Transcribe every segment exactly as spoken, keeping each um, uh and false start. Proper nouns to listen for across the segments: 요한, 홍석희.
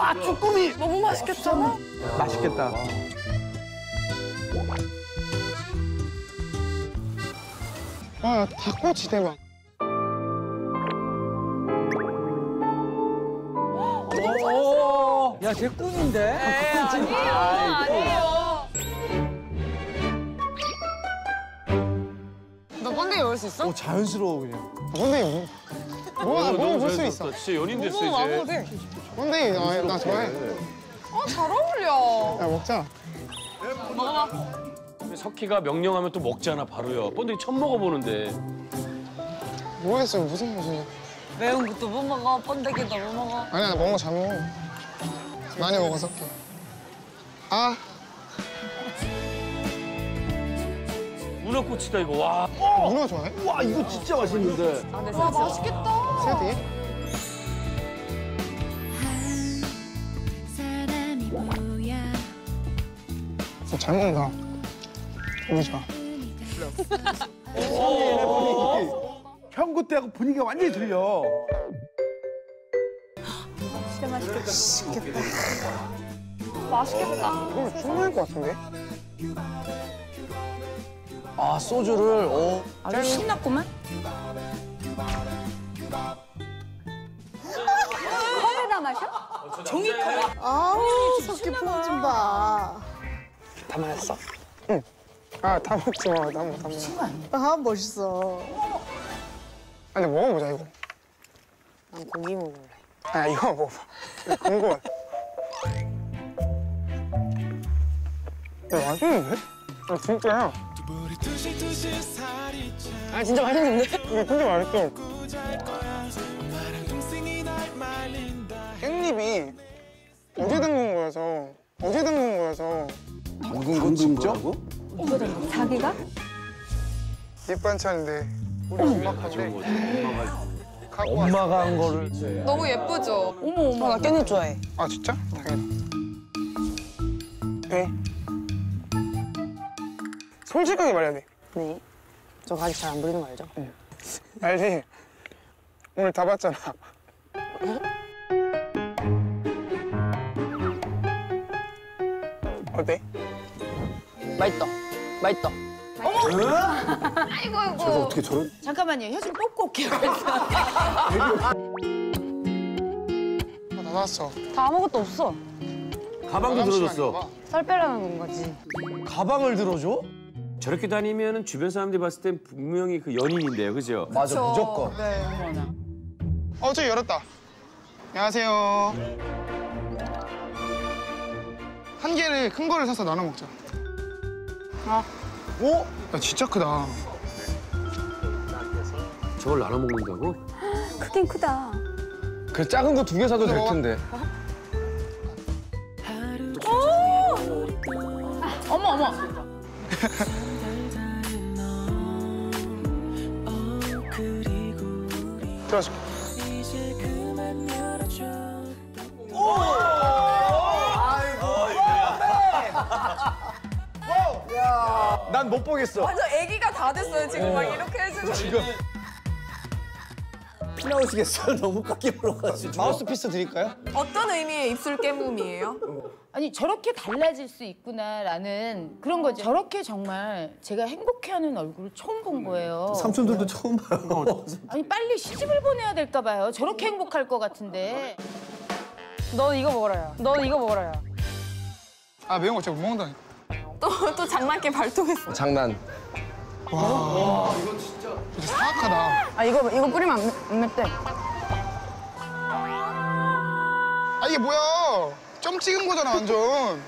와, 쭈꾸미! 너무 맛있겠다. 맛있겠다. 와, 닭꼬치대박. 야, 제 꿈인데? 에이, 아니에요, 아니에요. 너 번데기 먹을 수 있어? 오, 자연스러워, 그냥. 번데기 먹어, 먹어볼 수 있어. 진짜 연인 됐어, 이제. 먹어봐, 돼. 번데기, 나, 나 좋아해. 어, 잘 어울려. 야, 먹자. 먹어봐. 석희가 명령하면 또 먹잖아, 바로요. 번데기 처음 먹어보는데. 모르겠어요, 무슨 맛이냐. 매운 것도 못 먹어, 번데기도 못 먹어. 아니야, 나 먹은 거 잘 먹어. 많이 먹어서. 아. 문어꼬치다, 이거. 와. 어! 문어 좋아해? 와, 이거 진짜 맛있는데. 아, 네, 와, 맛있겠다. 세디. 잘 먹는다. 보지 마. 형구 때하고 분위기가 완전히 들려. 진짜 맛있겠다. 맛있겠다. 맛있겠다. 이거 충분할 것 같은데? 아, 소주를. 오. 아주 신났구만. 컵에다 마셔? 종이컵에? 아우, 석희 품 좀 봐. 다 마셨어? 응. 아, 다 먹지 마. 다 먹어, 다 먹어. 미친 거 아니야? 아, 멋있어. 아니, 먹어보자, 이거. 난 고기 먹을래. 아, 이거 먹어봐. 궁금해. 야, 맛있는데? 아, 진짜야. 아, 진짜 맛있는데? 이거 진짜 맛있어. 깻잎이 어제 담근 거여서, 어제 담근 거여서. 먹은 건 진짜? 자기가? 밑반찬인데, 우리 엄마 가져온 거지. 엄마가 한 거를. 너무 예쁘죠? 어머, 어머. 나 깻잎 좋아해. 아, 진짜? 당연히. 네. 솔직하게 말해야 돼. 네. 저 가식 잘 안 부리는 거 알죠? 응. 알지? 오늘 다 봤잖아. 어때? 맛있다. 맛있다. 어머! 아이고, 아이고. 제가 어떻게 저런... 잠깐만요. 혀 좀 뽑고 올게요. 다 나왔어. 다 아무것도 없어. 가방도 들어줬어. 살 빼라는 건 거지. 가방을 들어줘? 저렇게 다니면 주변 사람들이 봤을 땐 분명히 그 연인인데요, 그죠? 맞아, 무조건. 네. 어, 저기 열었다. 안녕하세요. 한 개를 큰 거를 사서 나눠 먹자. 아. 오? 야, 진짜 크다. 저걸 나눠 먹는다고? 크긴 크다. 그래, 작은 거 두 개 사도 될 텐데. 어? 오! 아, 어머, 어머. 들어가자. 난 못 보겠어. 맞아, 애기가 다 됐어요. 지금 어. 막 이렇게 해주셔서. 지금. 피 나오시겠어요? 너무 깎이 불어가지고. 마우스피스 드릴까요? 어떤 의미의 입술 깨물음이에요? 아니, 저렇게 달라질 수 있구나라는 그런 거죠. 저렇게 정말 제가 행복해하는 얼굴을 처음 본 거예요. 삼촌들도 처음 봐요. 아니, 빨리 시집을 보내야 될까 봐요. 저렇게 행복할 것 같은데. 넌 이거 먹어라야. 넌 이거 먹어라야. 아, 매운 거 제가 못 먹는다니까. 또, 또 장난기 발동했어. 장난. 와, 와 이거 진짜. 진짜 사악하다. 아, 이거, 이거 뿌리면 안, 안 맵대. 아, 이게 뭐야? 점 찍은 거잖아, 완전.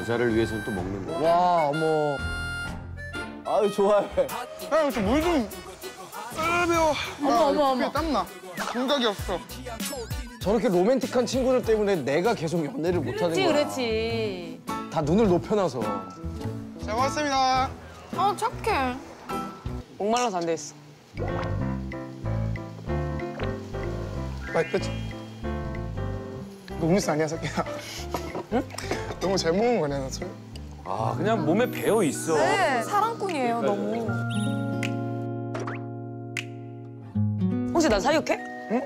여자를 위해서는 또 먹는 거야. 와, 어머. 아유, 좋아해. 야, 이거 물 좀. 으, 매워. 어머, 어머, 어머. 땀나. 감각이 없어. 저렇게 로맨틱한 친구들 때문에 내가 계속 연애를 못 하는 거야. 그렇지, 그렇지. 다 눈을 높여놔서. 잘 먹었습니다. 아, 착해. 목말라서 안 돼 있어. 맛있겠지? 음료수 아니야, 석희야. 응? 너무 잘 먹은 거네, 나 술. 아, 그냥 몸에 배어 있어. 네, 사랑꾼이에요, 너무. 혹시 나 사육해? 응?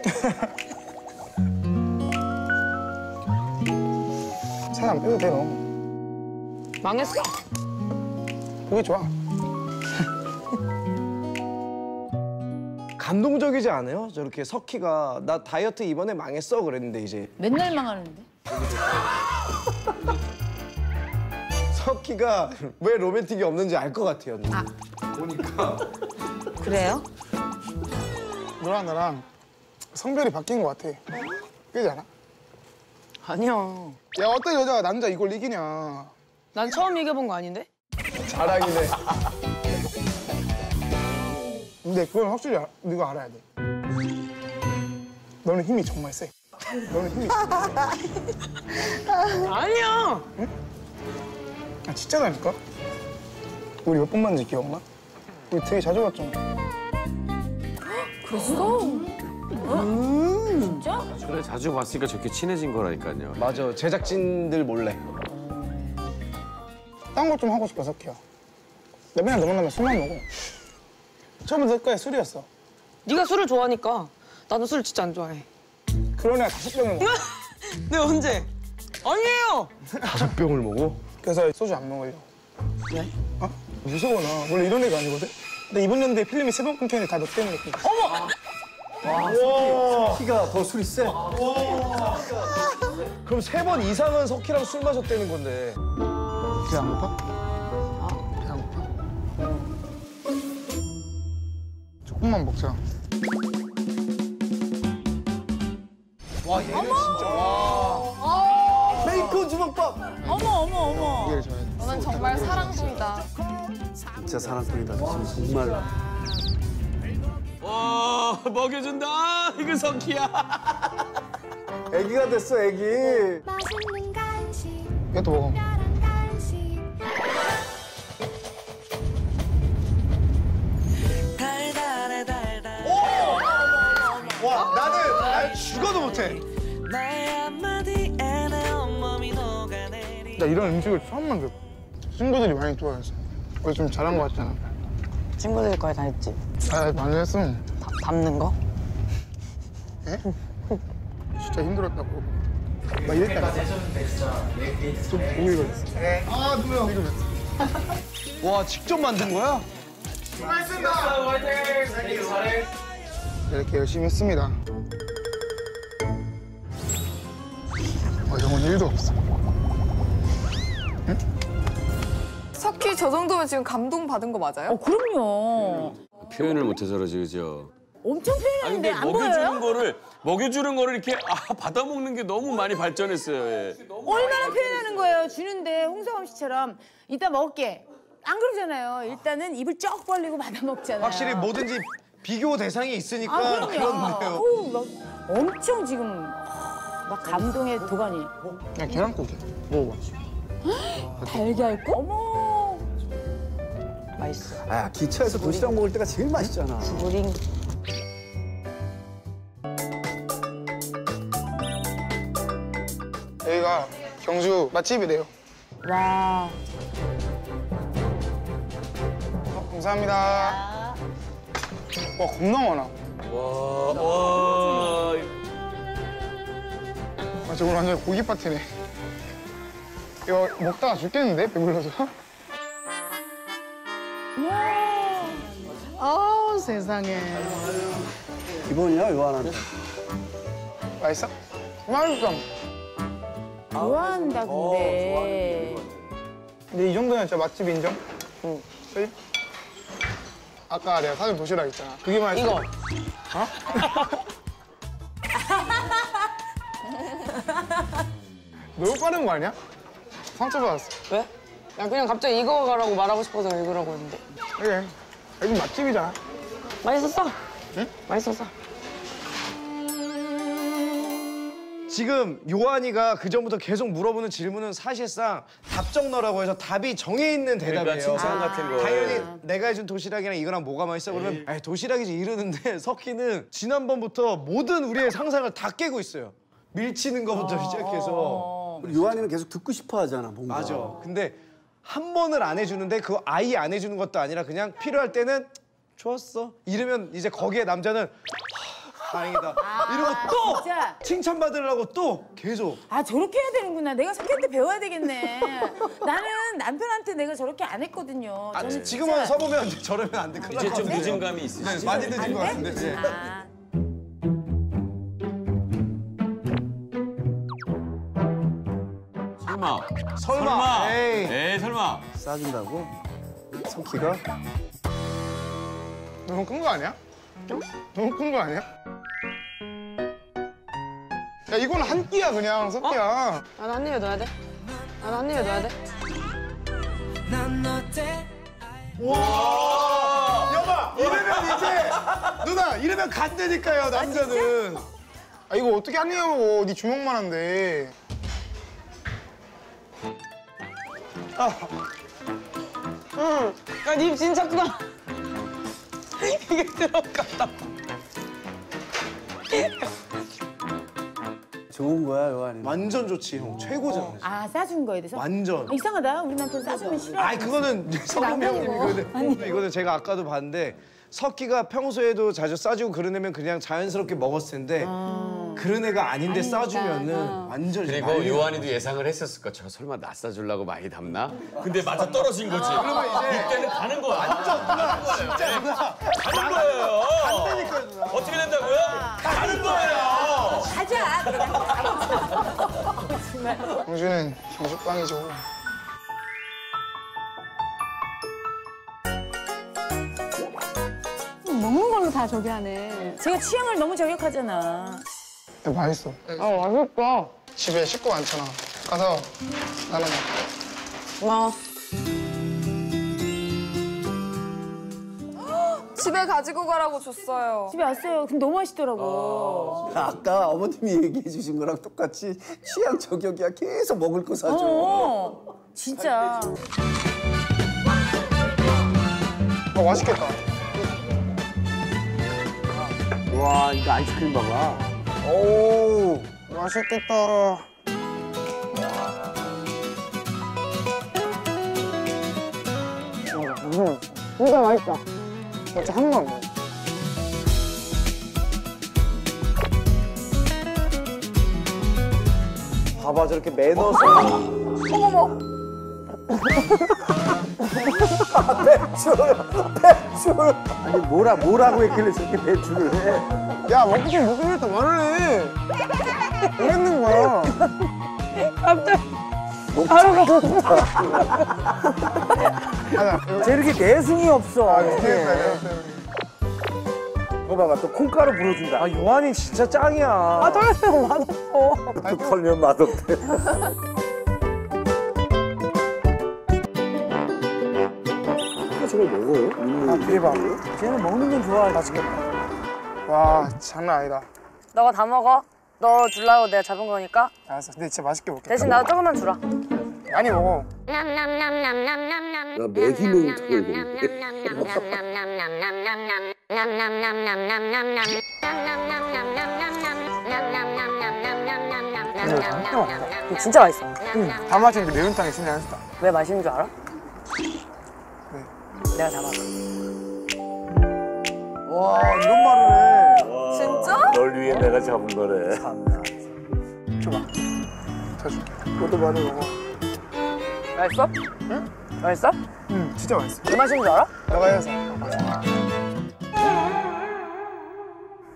안 빼도 돼, 너. 망했어. 보기 좋아. 감동적이지 않아요? 저렇게 석희가 나 다이어트 이번에 망했어 그랬는데 이제. 맨날 망하는데. 석희가 왜 로맨틱이 없는지 알 것 같아요. 아. 보니까. 그래요? 너랑 나랑 성별이 바뀐 것 같아. 그러지 않아? 아니야. 야, 어떤 여자가 남자 이걸 이기냐. 난 처음 이겨본 거 아닌데? 자랑이네. 근데 그건 확실히 아, 네가 알아야 돼. 너는 힘이 정말 세. 너는 힘이 정말 세. 아니야. 응? 아, 진짜라니까? 우리 몇 번 만지 기억나? 우리 되게 자주 봤잖아. 그랬어? 음 진짜? 그래, 자주 봤으니까 저렇게 친해진 거라니까요. 맞아, 제작진들 몰래. 딴 거 좀 하고 싶어, 석희야. 나 맨날 너 만나면 술만 먹어. 처음부터 그게 술이었어. 네가 술을 좋아하니까. 나도 술 진짜 안 좋아해. 그런 애가 다섯 병을 먹어. 내가 언제? 아니에요! 다섯 병을 먹어? 그래서 소주 안 먹으려고. 왜? 어? 무서워, 나. 원래 이런 애가 아니거든? 근데 이번 연도에 필름이 세 번 끊겼는데 다 너 때문에 끊겼어. 어머! 와, 석희가 더 술이 세? 와. 그럼 세 번 이상은 석희랑 술 마셨다는 건데. 배 안 고파? 어? 배 안 고파? 조금만 먹자. 와, 얘는 진짜. 와. 베이컨 주먹밥! 어머, 어머, 어머. 너는 정말 사랑꾼이다. 진짜 사랑꾼이다. 정말. 와, 먹여준다. 이거 석희야. 애기가 됐어, 애기. 이거 또 먹어. 와, 나는 날 죽어도 못해. 나 이런 음식을 처음 만들어. 친구들이 많이 좋아했어. 그래서 좀 잘한 거 같잖아. 친구들이 거의 다 했지? 아, 많이 했어. 밥, 밟는 거? 예? 진짜 힘들었다고. 막 이랬다가. 좀 보이고 있어. 아, 누구야? 와, 직접 만든 거야? 수고했습니다. 화이팅! 화이팅! 이렇게 열심히 했습니다. 어, 영혼 일도 없어. 응? 석희, 저 정도면 지금 감동받은 거 맞아요? 어, 그럼요. 표현을 못해서 그러지, 그죠? 엄청 표현하는데 안 보여요? 먹여주는 거를, 먹여주는 거를 이렇게 아, 받아먹는 게 너무 많이 발전했어요. 예. 얼마나 표현하는 거예요? 주는데, 홍석희 씨처럼 이따 먹을게. 안 그러잖아요. 일단은 입을 쩍 벌리고 받아먹잖아요. 확실히 뭐든지 비교 대상이 있으니까. 아, 그런 거예요. 오, 막 엄청 지금 막 감동의 도가니. 그냥 계란국이야. 먹어봐. 달걀국? 어머. 맛있어. 아, 기차에서 도시락 먹을 때가 제일 맛있잖아. 스무링. 여기가 경주 맛집이래요. 와. 어, 감사합니다. 와, 겁나 많아. 와, 와. 아, 저거 완전 고기 파티네. 이거 먹다가 죽겠는데? 배불러서? 와. 아우, 세상에. 기본이야, 이거 하나. 맛있어? 맛있어. 좋아한다, 근데. 오, 근데 이 정도면 진짜 맛집 인정? 응. 그치? 아까 내가 사준 도시락 있잖아. 그게 맛있어. 이거. 어? 너무 빠른 거 아니야? 상처받았어. 왜? 나 그냥 갑자기 이거 가라고 말하고 싶어서 읽으라고 했는데. 그래. 여기 맛집이잖아. 맛있었어? 응? 맛있었어. 지금 요한이가 그전부터 계속 물어보는 질문은 사실상 답정너라고 해서 답이 정해있는 대답이에요. 칭찬 같은 거. 당연히 내가 해준 도시락이랑 이거랑 뭐가 맛있어? 그러면 에이, 도시락이지 이러는데 석희는 지난번부터 모든 우리의 상상을 다 깨고 있어요. 밀치는 거부터 시작해서. 요한이는 계속 듣고 싶어 하잖아, 뭔가. 맞아. 근데 한 번을 안 해주는데 그 아예 안 해주는 것도 아니라 그냥 필요할 때는 좋았어. 이러면 이제 거기에 남자는 다행이다. 아, 이러고 또 진짜. 칭찬받으려고 또 계속. 아, 저렇게 해야 되는구나. 내가 석희한테 배워야 되겠네. 나는 남편한테 내가 저렇게 안 했거든요. 아, 저는 지금은 진짜... 서보면 저러면 안 돼. 큰일 날 것 같아요. 이제 좀 늦은 감이 있으시죠? 많이 늦은 것 같은데. 아. 설마. 설마. 에이, 에이 설마. 싸준다고? 석희가? 너무 큰 거 아니야? 너무 큰 거 아니야? 야, 이건 한 끼야, 그냥, 석희야. 어? 아, 나 한 입에 넣어야 돼. 아, 나 한 입에 넣어야 돼. 와! 여봐! 이러면 이제, 누나, 이러면 간다니까요, 남자는. 아, 이거 어떻게 한 입에 먹어? 네 주먹만 한데. 아. 응. 야, 네 입 진짜 크다. 이게 들어갔다. 좋은 거야, 요한이. 완전 좋지, 형. 최고잖아. 어. 아, 싸준 거에 대해서? 완전. 아, 이상하다. 우리 남편 싸주면 싫어. 아니, 그거는 석희 형님이거든. 이거는 제가 아까도 봤는데 석희가 평소에도 자주 싸주고 그런 애면 그냥 자연스럽게 먹었을 텐데 아... 그런 애가 아닌데 아닙니다. 싸주면은 아... 완전. 그리고 요한이도 예상을 했었을 거야. 저 설마 나 싸주려고 많이 담나? 근데 맞아 떨어진 거지. 아... 그러면 이제 이때는 가는 거야. 완전 누나, 진짜 누나. 가는 거예요. 간다니까 누나. 어떻게 된다고요? 가는 거예요. 가자. 그냥. 공주는 정석방이죠. 먹는 걸로 다 저기 하네. 제가 취향을 너무 저격하잖아. 야, 맛있어. 아, 맛있다. 집에 식구 많잖아. 가서 나눠 먹자. 고마워. 집에 가지고 가라고 줬어요. 집에 왔어요. 근데 너무 맛있더라고. 아, 아까 어머님이 얘기해 주신 거랑 똑같이 취향 저격이야. 계속 먹을 거 사줘. 어, 진짜. 아, 맛있겠다. 와, 이거 아이스크림 봐봐. 오, 맛있겠다. 음, 진짜 맛있다. 진짜 한 번. 봐봐, 저렇게 매너서. 어머머. 배추, 배추. 아니 뭐라 뭐라고 했길래 저렇게 배추를 해? 야, 먹고 싶은 목소리를 더 말해. 그랬는 거야. 갑자기 바로 가서. 저렇게 내숭이 없어. 아, 이거 봐봐, 또 콩가루 불어준다. 아, 요한이 진짜 짱이야. 아, 떨렸어, 맛없어. 털면 맛없대. 저걸 먹어요? 음, 아, 대박. 쟤는 먹는 건 좋아. 맛있겠다. 와, 장난 아니다. 너가 다 먹어. 너 줄라고 내가 잡은 거니까. 알았어. 근데 진짜 맛있게 먹게. 대신 나도 조금만 주라. 아니, 먹어. 나 먹이는 저걸 먹네. 진짜 맛있어. 응. 다 마시는데 매운탕이 진짜 맛있다. 왜 맛있는 줄 알아? 내가 잡아봐. 와, 이런 말을 해. 와, 진짜? 널 위해 내가 잡은 거래. 참나. 줘봐. 사줄게. 너도 많이 먹어. 맛있어? 응? 맛있어? 응, 진짜 맛있어. 왜 맛있는 줄 알아? 내가 해서.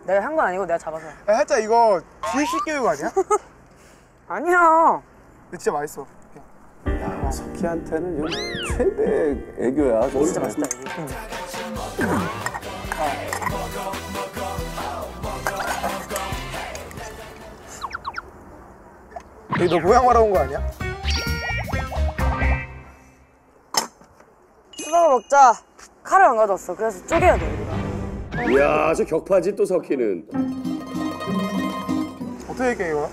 내가 한 건 아니고 내가 잡아서. 야, 살짝 이거 주의식 교육 아니야? 아니야. 근데 진짜 맛있어. 야, 석희한테는 요 최대 애교야. 진짜 맛있다, 애교. 너 고향 말아온 거 아니야? 수박을 먹자. 칼을 안 가져왔어. 그래서 쪼개야 돼, 우리가. 이야, 저 격파지 또 석희는. 어떻게 얘기해, 이거?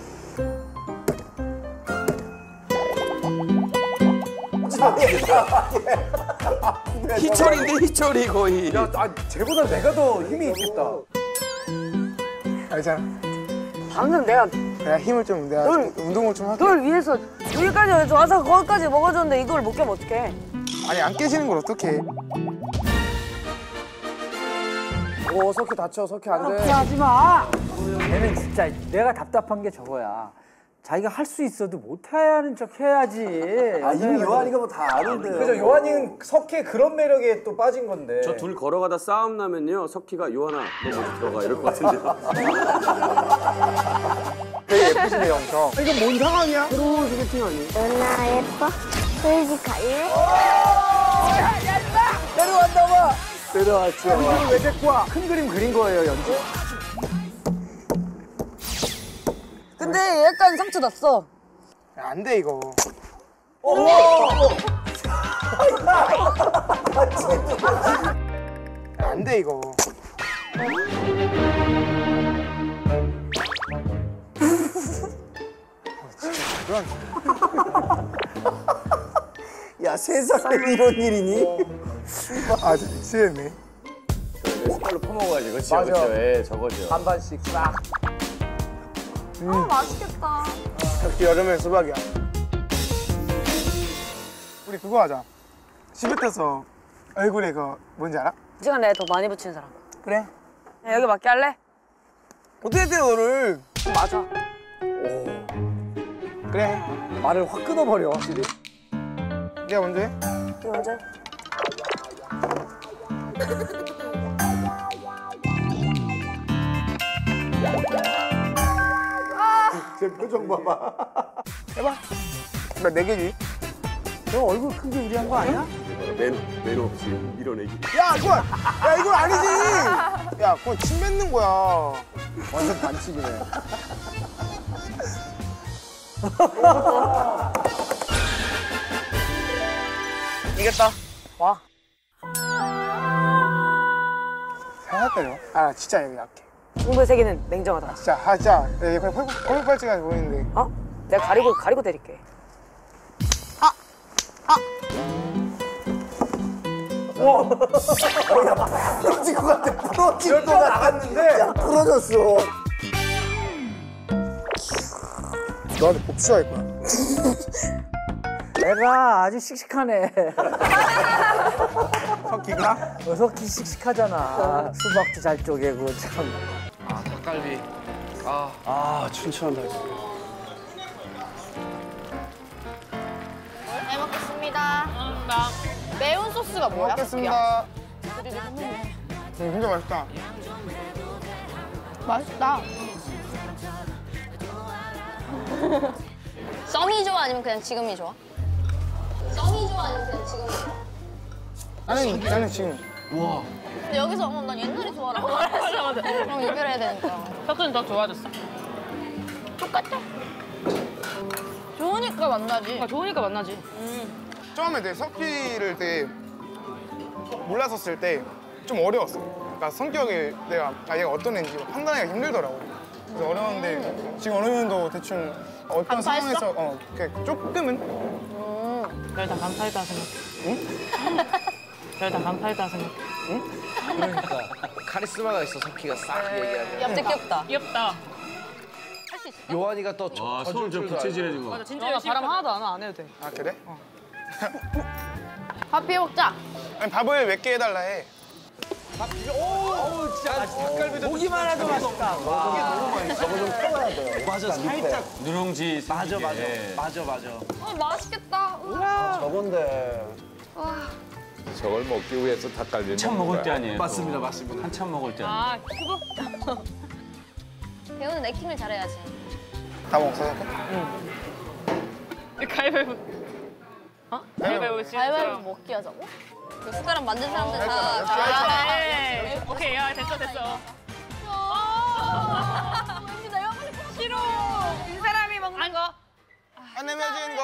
희철인데 희철이 거의. 야, 아, 쟤보다 내가 더 힘이 있겠다. 알잖아. 방금 내가 내가 힘을 좀 내가 널, 운동을 좀 하게. 널 위해서 여기까지 와서 거기까지 먹어줬는데 이걸 못 깨면 어떡해? 아니, 안 깨지는 걸 어떡해? 오, 석희 다쳐, 석희 안 돼. 하지 마. 걔는 진짜 내가 답답한 게 저거야. 자기가 할 수 있어도 못하는 척 해야지. 아, 이미 요한이가 뭐 다 아는데. 그죠, 요한이는 석희의 그런 매력에 또 빠진 건데. 저 둘 걸어가다 싸움 나면요, 석희가 요한아, 너 먼저 들어가 이럴 것 같은데. 되게 예쁘시네, 영성. 이건 뭔 상황이야? 들어오는 소개팅 아니에요? 누나 예뻐? 솔직하게? 야, 야, 누나! 내려왔나 봐! 내려왔죠. 이걸 왜 데리고 와? 큰 그림 그린 거예요, 연주? 근데 약간 상처 났어. 안 돼 이거. 오! 안 돼 이거. 야 세상에 이런 일이니? 아 쎄네. 숟갈로 퍼먹어야지 그렇죠 그렇죠. 예 저거죠. 한 반씩 싹. 음. 아, 맛있겠다. 역시 여름에 수박이야. 우리 그거 하자. 시부터서 얼굴에 그거 뭔지 알아? 이 시간 내에 더 많이 붙이는 사람. 그래. 야, 여기 맞게 할래? 어떻게 돼, 너를? 맞아. 오. 그래. 말을 확 끊어버려, 확실히. 내가 먼저 해? 내가 먼저 해. 제 표정 봐봐. 해봐. 나 네 개지. 너 얼굴 큰 게 유리한 거 아니야? 매너, 매너 없이 밀어내기. 야, 이건, 야, 이건 아니지. 야, 그건 침 뱉는 거야. 완전 반칙이네. 이겼다. 와. 살살 때려. 아, 진짜 여기 약해. 공부의 세계는 냉정하다. 아, 진짜, 아, 진짜. 예, 그냥 펄펄 빨치가 보이는데. 어? 내가 가리고, 가리고 때릴게. 아! 아! 우와! 어, 야, 부러질 것 같아. 부러질 것 같았는데. 야, 부러졌어. 너한테 복수할 거야. 내가 아주 씩씩하네. 석희가? 어, 석희 씩씩하잖아. 수박도 잘 쪼개고, 참. 아, 닭갈비. 아, 아 춘추한다, 진짜. 잘 먹겠습니다. 나 매운 소스가 뭐야? 먹겠습니다. 음, 진짜 맛있다. 맛있다. 썸이 좋아? 아니면 그냥 지금이 좋아? 썸이 좋아? 아니면 그냥 지금이 좋아? 나는, 나는 지금. 우와. 근데 여기서 어머, 난 옛날이 좋아라고 말했어. 맞아, 맞아. 그럼 얘기를 해야 되니까. 혁수는 더 좋아졌어? 똑같아. 좋으니까 만나지. 아, 좋으니까 만나지. 음. 처음에 내 석희를 되게 몰랐었을 때 좀 어려웠어. 그러니까 성격이 내가 아, 얘가 어떤 애인지 판단하기가 힘들더라고. 그래서 어려웠는데 음. 지금 어느 정도 대충 어떤 상황에서 어, 조금은. 음. 나 일단 반팔이다 생각해. 응? 나 일단 반팔이다 생각해. 응? 그러니까 카리스마가 있어, 석희가 싹 얘기하면. 옆에 귀엽다. 귀엽다. 할 수 있을까? 요한이가 또 와, 손 좀 부채질해진 거. 맞아, 진짜 열심히 바람 하나도 안 와, 안 해도 돼. 아, 그래? 어. 밥 비벼 먹자. 아니, 밥을 몇 개 해달라 해. 밥 비벼, 오! 어우, 진짜 닭갈비 보기만 해도 맛있다. 이게 너무 맛있어. 저거 좀 태워야 돼. 맞아, 살짝. 누룽지 맞아, 맞아. 맞아, 맞아. 어, 맛있겠다. 우와. 저건데. 저걸 먹기 위해서 닭갈비 한참 먹을 때 아니에요? 맞습니다, 맞습니다. 한참 먹을 때 아니에요. 아, 큐브? 배우는 액팅을 잘해야지. 다 먹었어? 응. 가위바위보. 어? 가위바위보 진짜. 가위바위보 먹기 하자고? 숟가락 만든 사람들 다 잘해. 오케이, 야, 됐어, 됐어. 싫어. 이 사람이 먹는 거. 안 내면 거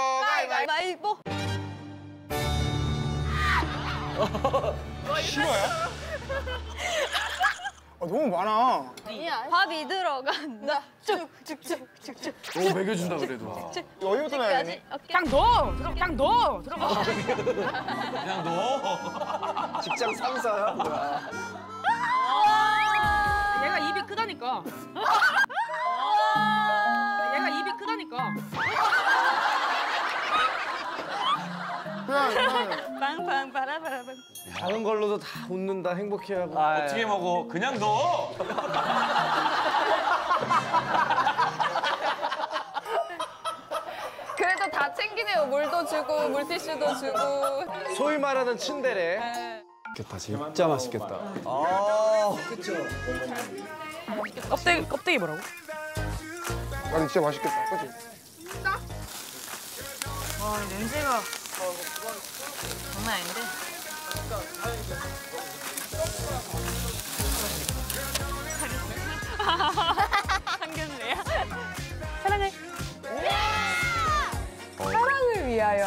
가위바위보. 싫어요? 아, 너무 많아. 아니야. 밥이 들어간다. 쭉쭉쭉쭉쭉. 오, 먹여준다 그래도. 어디부터 넣어야 되니? 그냥 넣어. 그냥 넣어. 들어가. 그냥 넣어. 직장 상사야? 뭐야. 얘가 입이 크다니까. 얘가 입이 크다니까. 그냥. 빵빵 바라바라밤. 작은 걸로도 다 웃는다, 행복해하고. 아, 어떻게 먹어? 그냥 넣어! 그래도 다 챙기네요. 물도 주고, 물티슈도 주고. 소위 말하는 친데레. 네. 맛있겠다, 진짜 맛있겠다. 아, 그쵸? 껍데기, 껍데기 뭐라고? 아니, 진짜 맛있겠다, 그치? 진짜? 와, 냄새가 장난 아닌데? 참견래야? 사랑을! 사랑을 위하여?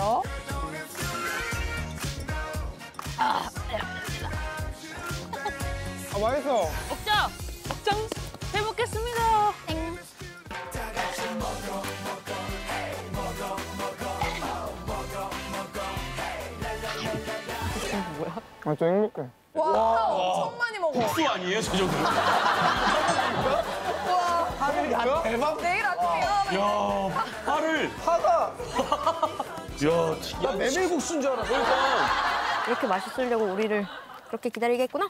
아, 맛있어! 먹자! 먹장! 해 먹겠습니다! 땡! 뭐야? 아, 저 행복해. 와, 와 엄청 많이 먹어. 복수 아니에요, 저 정도? 와, 하늘이 안 대박. 내일 아침에 일어나면. 야, 파를. 파가. 야, 나 메밀국수인 줄 알았어. 그러니까. 이렇게 맛있으려고 우리를 그렇게 기다리겠구나.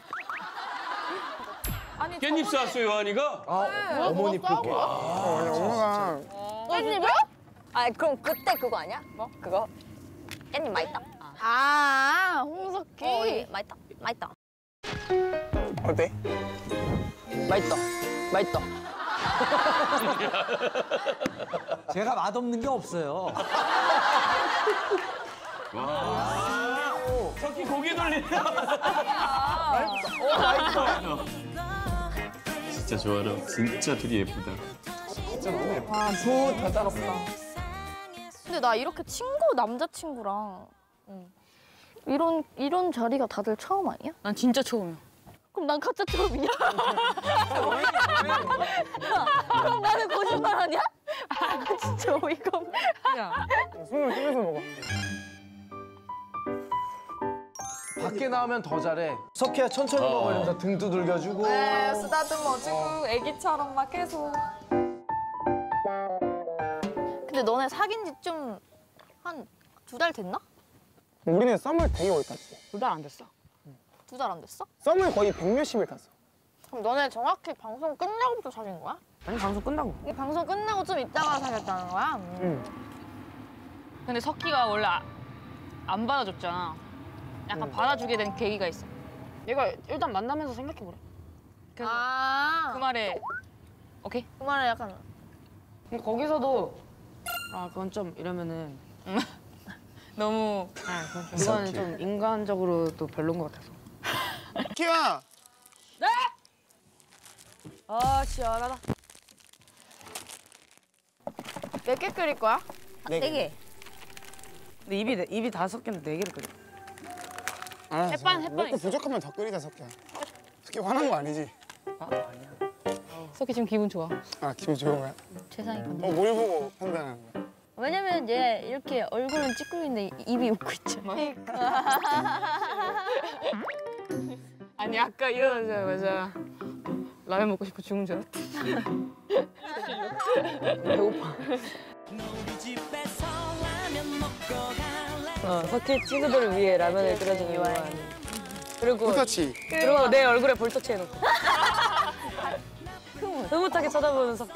아니, 깻잎 쌌어요, 요한이가? 아, 네. 어머니 쁘게. 어, 엄마가. 깻잎이요? 아, 그럼 그때 그거 아니야? 뭐? 그거. 깻잎 맛있다. 아, 홍석희. 어, 예. 맛있다, 맛있다. 어때? 맛있다, 맛있다. 제가 맛없는 게 없어요. 와. 석희 고개 돌린다. 맛있다, 어, 맛있다. 진짜 좋아라. 진짜 둘이 예쁘다. 진짜 너무 예쁘다. 와, 저 다 따랐다. 근데 나 이렇게 친구, 남자친구랑. 응. 이런, 이런 자리가 다들 처음 아니야? 난 진짜 처음이야. 그럼 난 가짜 처음이냐? 그럼 나는 거짓말 아니야? 아, 진짜 어이가 없네. 야, 숨을 쉬면서 먹어. 밖에 나오면 더 잘해. 석희야, 천천히 어. 먹으려면 등 두들겨주고. 네, 쓰다듬어주고, 어. 애기처럼 막 계속. 근데 너네 사귄 지 좀 한 두 달 됐나? 우리는 썸을 되게 오래 탔지. 두 달 안 됐어? 응. 두 달 안 됐어? 썸을 거의 백몇십일 탔어. 그럼 너네 정확히 방송 끝나고부터 사귄 거야? 아니, 방송 끝나고. 방송 끝나고 좀 있다가 사귀었다는 거야? 음. 응. 근데 석희가 원래 아, 안 받아줬잖아. 약간 응. 받아주게 된 계기가 있어. 얘가 일단 만나면서 생각해보래. 그래서 아 그 말에 오케이? 그 말에 약간. 근데 거기서도 아, 그건 좀 이러면은 너무 아, 이건 좀 인간적으로 또 별론 것 같아서. 키야. 네. 아, 시원하다. 몇 개 끓일 거야? 네 개. 근데 입이 입이 다 섞였는데 네 개를 끓여. 아, 햇반 햇반. 먹고 부족하면 더 끓이자 석희야. 석희 화난 거 아니지? 아, 아니야. 석희 지금 기분 좋아. 아, 기분 좋은 거야? 세상에. 어, 뭘 보고 판단하는 거야? 왜냐면 얘 이렇게 얼굴은 찌그러는데 입이 웃고 있잖아. 아니, 아까 일어나자마자 라면 먹고 싶어 죽은 줄 알았다. 배고파. 어, 석희 친구들을 위해 라면을 끓여주는 요한. 그리고 볼터치. 그리고 내 얼굴에 볼터치 해놓고. 흐뭇하게 쳐다보는 석희.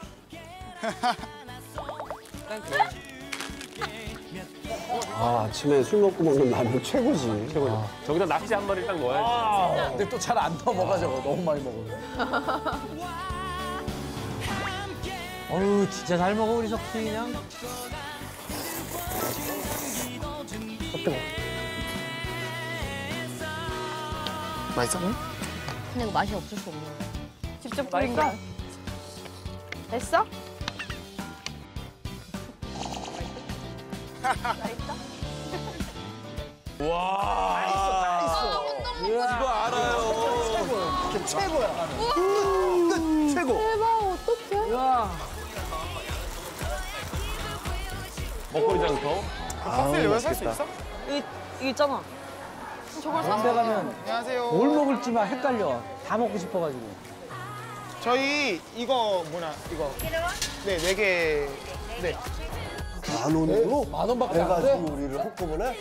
아, 아침에 술 먹고 먹는 라면 최고지. 최고지. 아. 저기다 낙지 한 마리 딱 넣어야지. 아, 근데 또 잘 안 더 먹어, 저거. 너무 많이 먹으면. 어우, 진짜 잘 먹어, 우리 석희 그냥. 어때? 맛있어? 응? 근데 이거 맛이 없을 수 없네. 직접 끓인 거? 됐어? 맛있다? 와, 맛있어, 맛있어. 이거 알아요. 최고야. 최고야. 끝, 최고. 대박, 어떡해. 와. 먹거리 장터. 석희 왜 살 수 있어? 이, 이 있잖아. 저걸 사서 가면. 안녕하세요. 뭘 먹을지만 헷갈려. 다 먹고 싶어가지고. 저희 이거 뭐냐 이거. 네, 네 개. 네. 만 원으로? 만 원밖에 안 돼? 우리를 한꺼번에?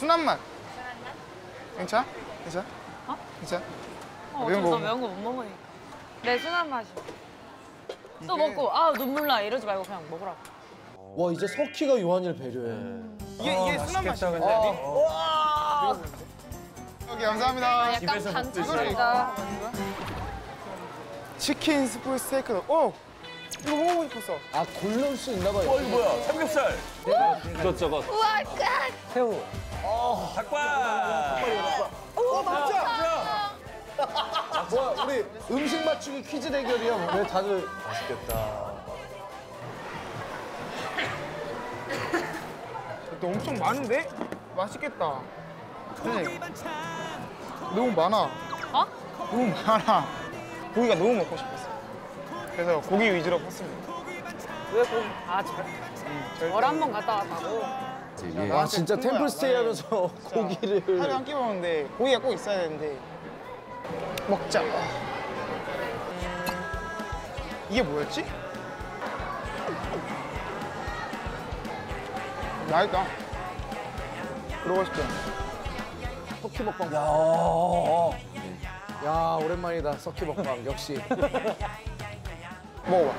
순한 맛. 순한 맛? 괜찮아? 괜찮아? 어? 괜찮아? 어, 매운 거, 매운 거 못 먹으니까. 내 순한 맛이. 이게... 또 먹고 아 눈물 나 이러지 말고 그냥 먹으라고. 와 이제 석희가 요한이를 배려해. 음. 이게 아, 이게 순한 맛이야. 와. 여기 감사합니다. 집에서 먹듯이. 치킨 스프 스테이크. 오. 이거 먹어보고 싶었어. 아, 골라올 수 있나 봐요. 어, 이거 뭐야? 삼겹살. 이것저것. 우와, 깍! 새우. 어, 닭발. 어, 맞아. 뭐야, 우리 음식 맞추기 퀴즈 대결이야. 왜 다들. 맛있겠다. 엄청 많은데? 맛있겠다. 선생님, 너무 많아. 어? 너무 많아. 고기가 너무 먹고 싶었어. 그래서 고기 위주로 팠습니다. 왜 고기? 아, 절. 응, 월 한 번 갔다 왔다고? 예. 아, 진짜 템플스테이 하면서 고기를. 하루에 한 끼 먹는데 고기가 꼭 있어야 되는데. 먹자. 이게 뭐였지? 맛있다. 그러고 싶다. 석희 먹방. 야, 야 오랜만이다. 석희 먹방 역시. 먹어봐.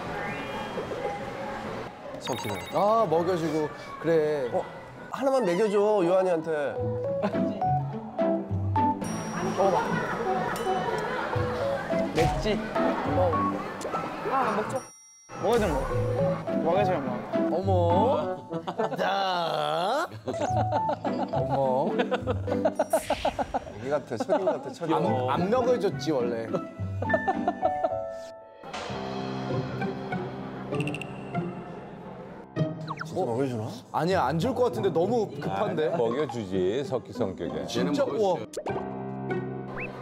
석희는. 아 먹여주고 그래. 어 하나만 먹여줘 요한이한테. 먹어봐. 맵지. 어. 아 먹자. 먹어줘 먹어. 먹여줘야 먹어. 어머. 자. 어머. 애기 같아. 철인 같아. 철인. 안, 안 먹여줬지 원래. 진짜 어? 먹여주나? 아니야 안 줄 것 같은데 너무 급한데? 아, 먹여주지 석희 성격에. 진짜 우와.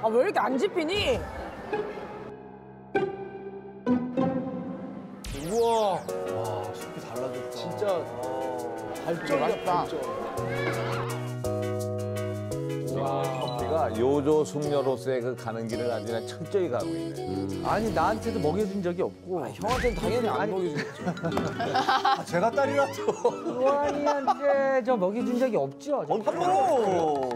아 왜 이렇게 안 집히니? 우와. 와 속이 달라졌다. 진짜 발전이다 발전. 석희가 요조 숙녀로서의 그 가는 길을 아주 그냥 철저히 가고 있네. 음. 아니 나한테도 먹여준 적이 없고. 아, 형한테는 당연히 안 아니... 먹여주겠죠. 아, 제가 딸이라서. 요한이한테 저 먹여준 적이 없죠. 없죠.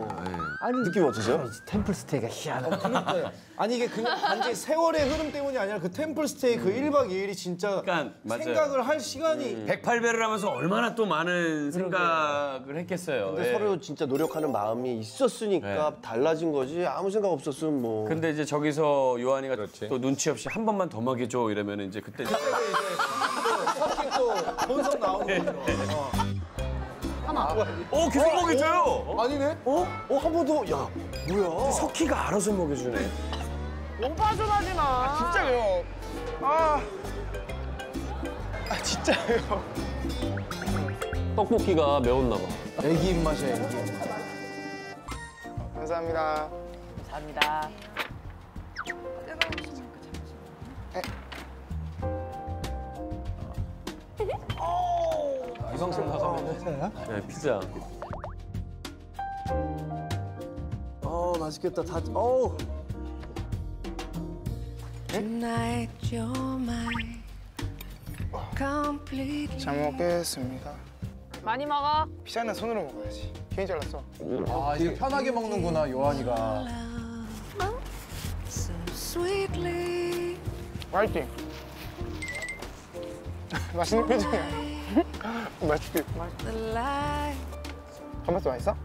아니 느낌이 어떠세요? 템플 스테이가 희한하다. 아니 이게 그냥 단지 세월의 흐름 때문이 아니라 그 템플 스테이 그 일 박 이 일이 진짜 그러니까, 생각을 할 시간이 음. 백팔 배를 하면서 얼마나 또 많은 생각을 했겠어요. 근데 예. 서로 진짜 노력하는 마음이 있었으니까 예. 달라진 거지 아무 생각 없었으면 뭐. 근데 이제 저기서 요한이가 그렇지. 또 눈치 없이 한 번만 더 먹여줘 이러면 이제 그때 이제 석희 또 본선 나오고 하나. 어 계속 어, 먹여줘요. 어, 어? 아니네. 어? 어 한 번 더. 야 뭐야? 석희가 알아서 먹여주네. 오빠 좀 하지 마. 아, 진짜 왜요? 아, 아 진짜 왜요? 떡볶이가 매웠나 봐. 애기 입맛이야. 애기 입맛. 감사합니다. 감사합니다. 유성순 가서 네, 피자. 어 맛있겠다. 다 어. 잘 먹겠습니다. 많이 먹어. 피자는 손으로 먹어야지. 괜히 잘랐어. 아 이제 편하게 먹는구나 요한이가. 화이팅. 맛있는 표정이야. 맛있게. 감바스 맛있어? 감바스 맛있어?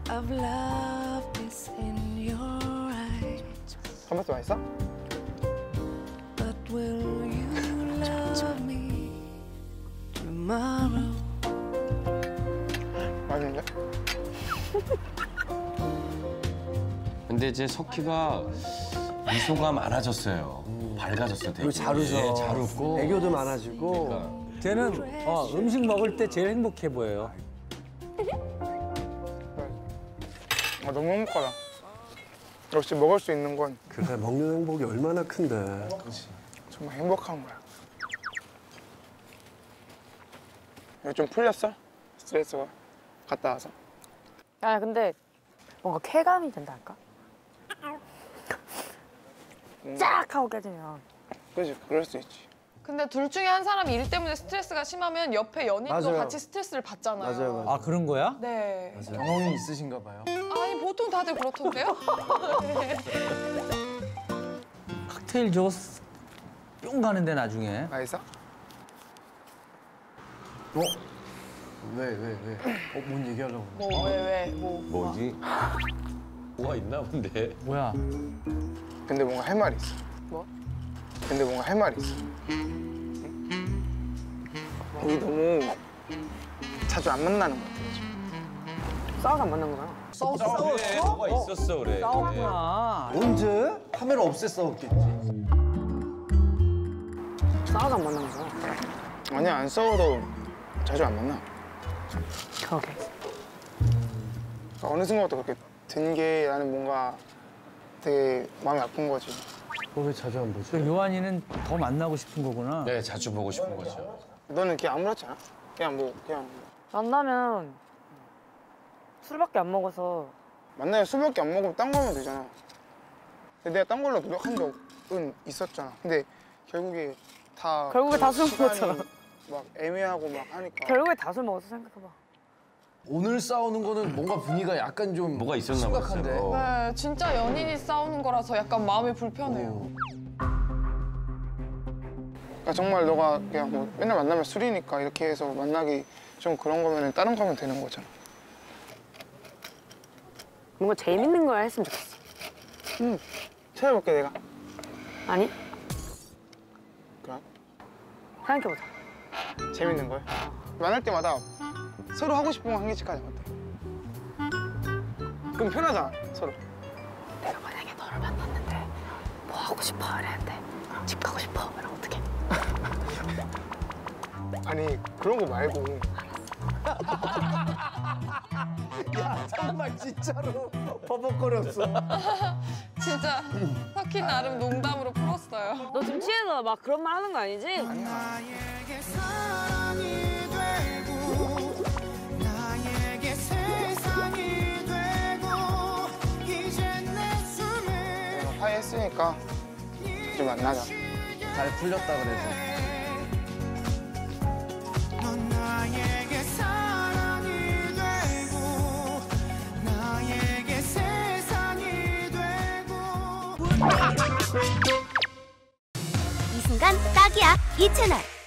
맛있는데? 근데 이제 석희가 미소가 많아졌어요. 음. 밝아졌어요. 되게. 잘 웃어. 잘 웃고. 애교도 많아지고. 그러니까. 쟤는 어, 음식 먹을 때 제일 행복해 보여요. 아, 너무 행복하다. 역시 먹을 수 있는 건. 그래, 먹는 행복이 얼마나 큰데. 그치. 정말 행복한 거야. 이거 좀 풀렸어? 스트레스가? 갔다 와서? 야, 근데 뭔가 쾌감이 된다 할까? 음. 쫙 하고 깨지면. 그치, 그럴 수 있지. 근데 둘 중에 한 사람이 일 때문에 스트레스가 심하면 옆에 연인도 맞아요. 같이 스트레스를 받잖아요. 맞아요, 맞아요. 아, 그런 거야? 네. 맞아요. 경험이 있으신가 봐요. 아, 보통 다들 그렇던데요? 네. 칵테일 저거 뿅 가는데 나중에. 맛있어? 어? 왜, 왜, 왜? 어, 뭔 얘기하려고. 뭐, 왜, 왜, 뭐. 뭐지? 뭐가 있나 본데. 뭐야? 근데 뭔가 할 말이 있어. 뭐? 근데 뭔가 할 말이 있어. 우리 너무 자주 안 만나는 것 같아. 싸워서 안 만난 거야. 싸웠어? 싸웠어? 그래, 뭐가 어? 있었어, 그래. 싸웠구나. 그래. 언제? 카메라 없애 싸웠겠지. 싸워서 안 만난 거야. 아니, 안 싸워도 자주 안 만나. 그러게. 그러니까 어느 순간부터 그렇게 든 게 나는 뭔가 되게 마음이 아픈 거지. 왜 자주 안 보지? 요한이는 더 만나고 싶은 거구나. 네, 자주 보고 싶은 거죠. 너는 그냥 아무렇지 않아? 그냥 뭐, 그냥. 만나면 술밖에 안 먹어서. 만나면 술밖에 안 먹으면 딴 거 하면 되잖아. 근데 내가 딴 걸로 노력한 적은 있었잖아. 근데 결국에 다. 결국에 다 술 먹었잖아. 막 애매하고 막 하니까. 결국에 다 술 먹어서 생각해봐. 오늘 싸우는 거는 뭔가 분위기가 약간 좀 뭐가 있었나 심각한데. 어. 네, 진짜 연인이 싸우는 거라서 약간 마음이 불편해요. 어. 그러니까 정말 너가 그냥 뭐 맨날 만나면 술이니까 이렇게 해서 만나기 좀 그런 거면 다른 거 하면 되는 거잖아. 뭔가 재밌는 거야 했으면 좋겠어. 응. 찾아볼게, 내가. 아니. 그럼? 생각해보자. 재밌는 걸? 만날 때마다 서로 하고 싶은 거 한 개씩 하자. 그럼 편하잖아, 서로. 내가 만약에 너를 만났는데 뭐 하고 싶어? 이랬는데 집 가고 싶어? 이러면 어떡해? 아니, 그런 거 말고. 야, 정말 진짜로 버벅거렸어. 진짜 석희 나름 농담으로 풀었어요. 너 지금 취해서 막 그런 말 하는 거 아니지? 아니야. 내가 화해했으니까 좀 만나자. 잘 풀렸다 그래서. 이 순간 딱이야 이 채널.